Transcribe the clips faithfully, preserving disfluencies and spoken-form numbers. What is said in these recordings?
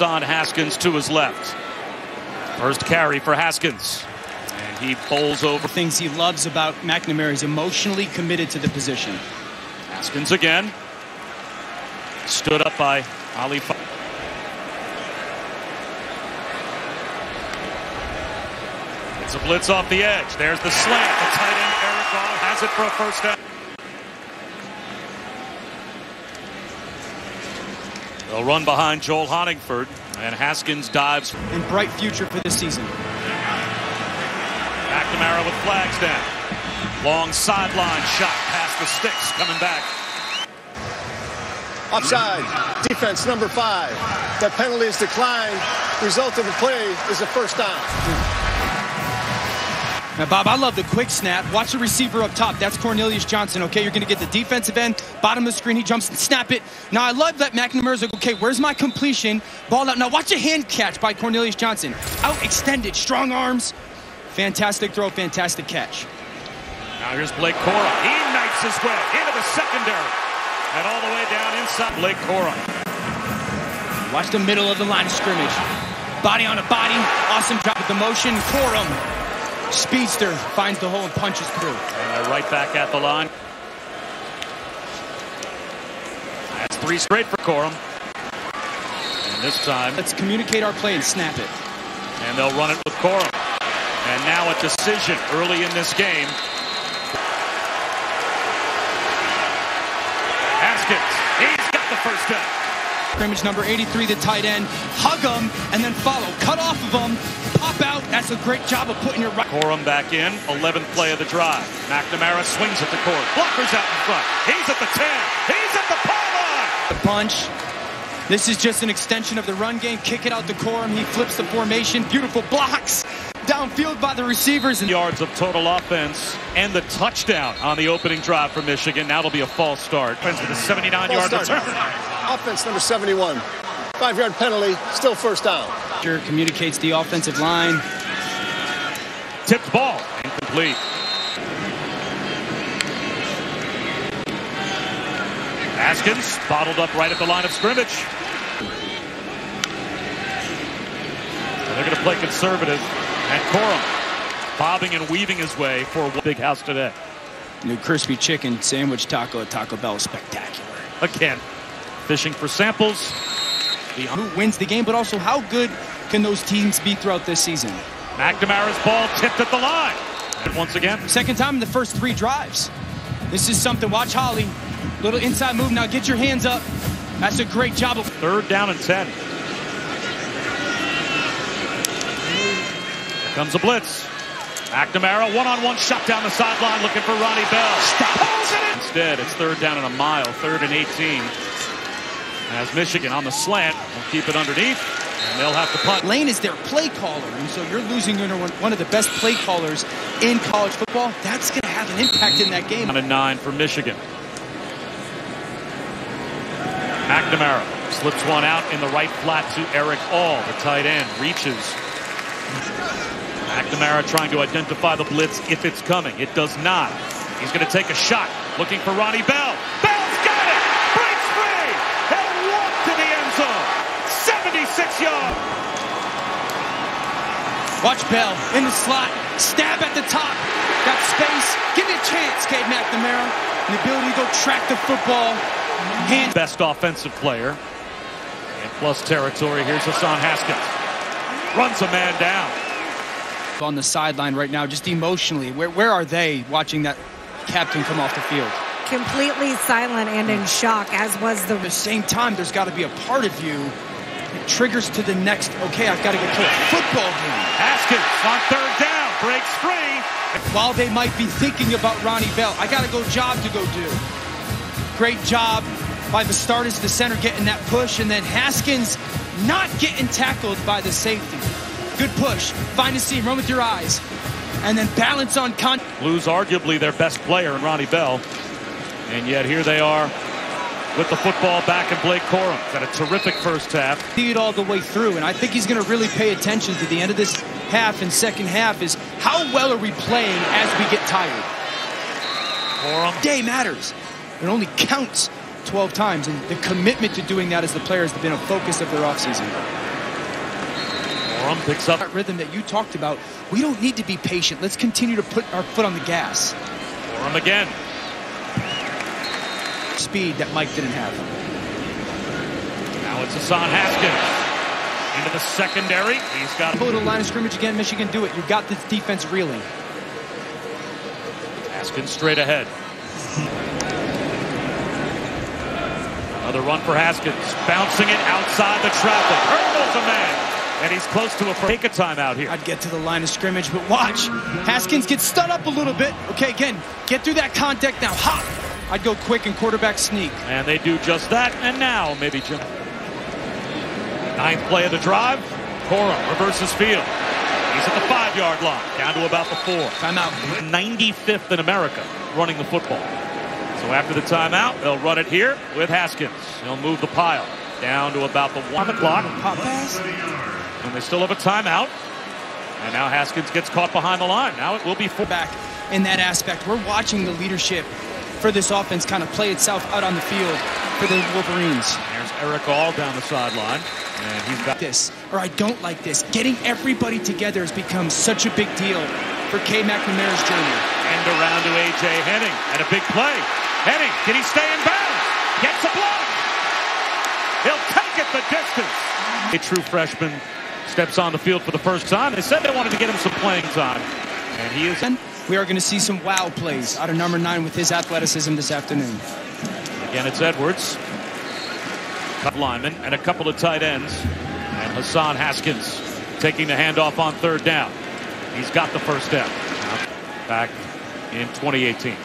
Hassan Haskins to his left. First carry for Haskins. And he bowls over. The things he loves about McNamara is emotionally committed to the position. Haskins again. Stood up by Ali Fayad. It's a blitz off the edge. There's the slant. The tight end, Erick All, has it for a first down. They'll run behind Joel Honigford, and Haskins dives. And bright future for this season. McNamara with flags down. Long sideline shot past the sticks, coming back. Offside. Defense number five. That penalty is declined. Result of the play is a first down. Now, Bob, I love the quick snap. Watch the receiver up top. That's Cornelius Johnson, okay? You're going to get the defensive end, bottom of the screen. He jumps and snap it. Now, I love that McNamara's like, okay, where's my completion? Ball out. Now, watch a hand catch by Cornelius Johnson. Out extended, strong arms. Fantastic throw, fantastic catch. Now, here's Blake Corum. He knifes his way into the secondary. And all the way down inside, Blake Corum. Watch the middle of the line of scrimmage. Body on a body. Awesome job with the motion. Corum, speedster, finds the hole and punches through. And they're right back at the line. That's three straight for Corum. And this time, let's communicate our play and snap it. And they'll run it with Corum. And now a decision early in this game. He's got the first down. Scrimmage number eighty-three, the tight end. Hug him and then follow. Cut off of him. Pop out. That's a great job of putting your right. Corum back in. eleventh play of the drive. McNamara swings at the court. Blocker's out in front. He's at the ten. He's at the pole line. The punch. This is just an extension of the run game. Kick it out to Corum. He flips the formation. Beautiful blocks. Downfield by the receivers. Yards of total offense and the touchdown on the opening drive for Michigan. That'll be a false start. Offense with a seventy-nine yard return. Offense number seventy-one. Five-yard penalty, still first down. Communicates the offensive line. Tipped ball. Incomplete. Haskins bottled up right at the line of scrimmage. They're going to play conservative. And Corum bobbing and weaving his way for a big house today. New crispy chicken sandwich taco at Taco Bell is spectacular. Again, fishing for samples. The who wins the game, but also how good can those teams be throughout this season? McNamara's ball tipped at the line. And once again, second time in the first three drives. This is something. Watch Holly. Little inside move. Now get your hands up. That's a great job of third down and ten. Comes a blitz. McNamara one-on-one shot down the sideline looking for Ronnie Bell. Stop. Instead, it's third down and a mile, third and eighteen. As Michigan on the slant will keep it underneath, and they'll have to punt. Lane is their play caller, and so you're losing your one of the best play callers in college football. That's going to have an impact in that game. Down and nine for Michigan. McNamara slips one out in the right flat to Erick All, the tight end, reaches. McNamara trying to identify the blitz if it's coming. It does not. He's going to take a shot. Looking for Ronnie Bell. Bell's got it. Breaks free. And walk to the end zone. seventy-six yards. Watch Bell in the slot. Stab at the top. Got space. Give me a chance, Cade McNamara. And the ability to go track the football. And best offensive player. And plus territory. Here's Hassan Haskins. Runs a man down. On the sideline right now, just emotionally, where, where are they watching that captain come off the field? Completely silent and in shock, as was the... At the same time, there's got to be a part of you that triggers to the next, okay, I've got to get to a football game. Haskins on third down, breaks free. While they might be thinking about Ronnie Bell, I got to go job to go do. Great job by the starters, the center getting that push, and then Haskins not getting tackled by the safety. Good push. Find a seam. Run with your eyes. And then balance on con. Blues arguably their best player in Ronnie Bell. And yet here they are with the football back in Blake Corum. Got a terrific first half. See it all the way through. And I think he's going to really pay attention to the end of this half and second half is how well are we playing as we get tired. Corum. Day matters. It only counts twelve times. And the commitment to doing that as the players has been a focus of their offseason. Corum picks up that rhythm that you talked about. We don't need to be patient. Let's continue to put our foot on the gas. Corum again. Speed that Mike didn't have. Now it's Hassan Haskins. Into the secondary. He's got... Go to the line of scrimmage again. Michigan, do it. You've got this defense reeling. Haskins straight ahead. Another run for Haskins. Bouncing it outside the traffic. Hurdles a man. And he's close to a... Take a timeout here. I'd get to the line of scrimmage, but watch. Haskins gets stood up a little bit. Okay, again, get through that contact now. Hop! I'd go quick and quarterback sneak. And they do just that. And now, maybe Jim... Ninth play of the drive. Corum reverses field. He's at the five-yard line, down to about the four. Timeout. ninety-fifth in America running the football. So after the timeout, they'll run it here with Haskins. He'll move the pile down to about the one o'clock. Pop pass. And they still have a timeout. And now Haskins gets caught behind the line. Now it will be full back in that aspect. We're watching the leadership for this offense kind of play itself out on the field for the Wolverines. There's Erick All down the sideline. And he's got this, or I don't like this. Getting everybody together has become such a big deal for Cade McNamara's junior. And around to A J. Henning, and a big play. Henning, can he stay in bounds? Gets a block. He'll take it the distance. A true freshman steps on the field for the first time. They said they wanted to get him some playing time, and he is. We are going to see some wow plays out of number nine with his athleticism this afternoon. Again, it's Edwards. Lineman and a couple of tight ends, and Hassan Haskins taking the handoff on third down. He's got the first down back in twenty eighteen.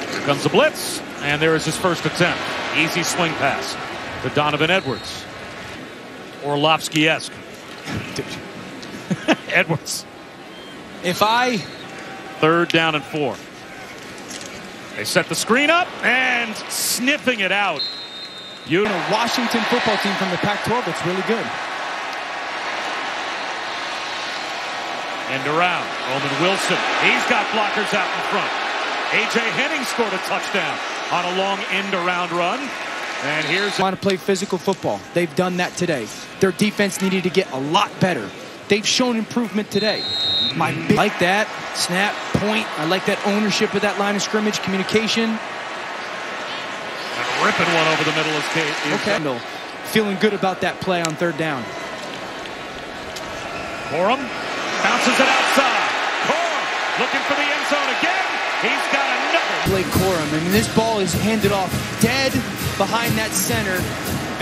Here comes the blitz, and there is his first attempt. Easy swing pass to Donovan Edwards. Orlovsky-esque. Edwards. If I... Third down and four. They set the screen up, and sniffing it out. You know, Washington football team from the Pac twelve, it's really good. And around, Roman Wilson. He's got blockers out in front. A J. Henning scored a touchdown on a long end-around run. And here's... Want to play physical football. They've done that today. Their defense needed to get a lot better. They've shown improvement today. My big... Like that. Snap, point. I like that ownership of that line of scrimmage, communication. And ripping one over the middle is Cade. Okay. Kendall, feeling good about that play on third down. Corum bounces it outside. Corum looking for the end zone again. He's got another. Blake Corum, and this ball is handed off dead behind that center.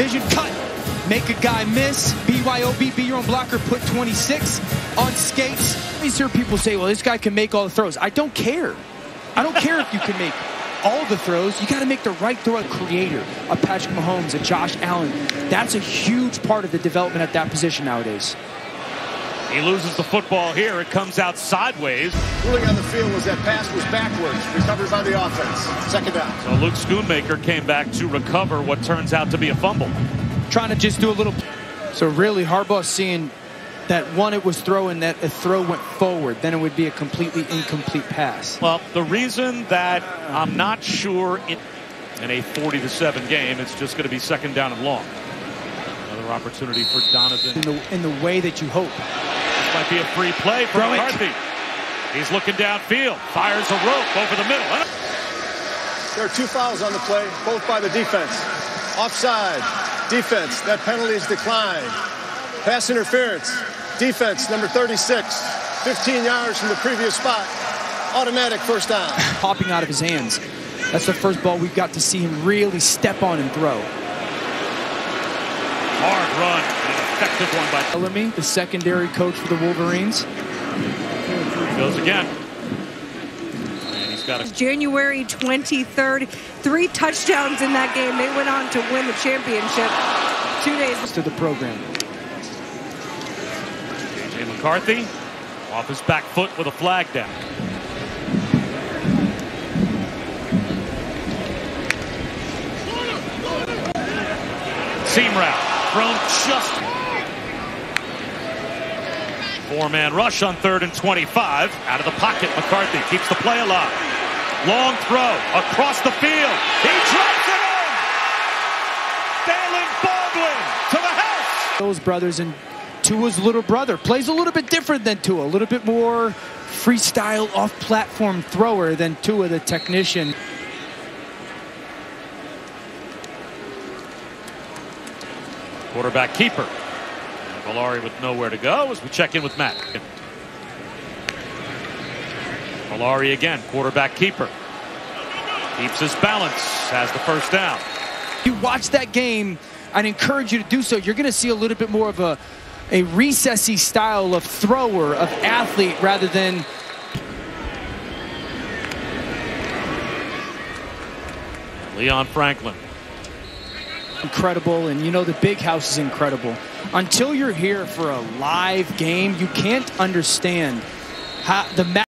Vision cut. Make a guy miss. B Y O B, be your own blocker, put twenty-six on skates. I hear people say, well, this guy can make all the throws. I don't care. I don't care if you can make all the throws. You got to make the right throw. A creator, a Patrick Mahomes, a Josh Allen. That's a huge part of the development at that position nowadays. He loses the football here. It comes out sideways. Ruling on the field was that pass was backwards. Recovers on the offense. Second down. So Luke Schoonmaker came back to recover what turns out to be a fumble. Trying to just do a little. So really Harbaugh seeing that one, it was throwing that a throw went forward, then it would be a completely incomplete pass. Well, the reason that I'm not sure it in a forty to seven game, it's just going to be second down and long. Another opportunity for Donovan. In the, in the way that you hope. This might be a free play for McCarthy. He's looking downfield. Fires a rope over the middle. There are two fouls on the play, both by the defense. Offside. Defense, that penalty is declined. Pass interference. Defense, number thirty-six. fifteen yards from the previous spot. Automatic first down. Popping out of his hands. That's the first ball we've got to see him really step on and throw. Hard run. An effective one by Bellamy, the secondary coach for the Wolverines. There he goes again. Got it. January twenty-third, three touchdowns in that game. They went on to win the championship two days to the program. J J McCarthy off his back foot with a flag down. Seam route thrown just. Four-man rush on third and twenty-five. Out of the pocket, McCarthy keeps the play alive. Long throw across the field. He drops it in. Staley Boblin Those brothers, and Tua's little brother plays a little bit different than Tua, a little bit more freestyle off-platform thrower than Tua the technician. Quarterback keeper. Villari with nowhere to go as we check in with Matt. Villari again, quarterback keeper. Keeps his balance, has the first down. You watch that game, I'd encourage you to do so. You're going to see a little bit more of a, a recessy style of thrower, of athlete, rather than... Leon Franklin. Incredible, and you know the Big House is incredible. Until you're here for a live game, you can't understand how the match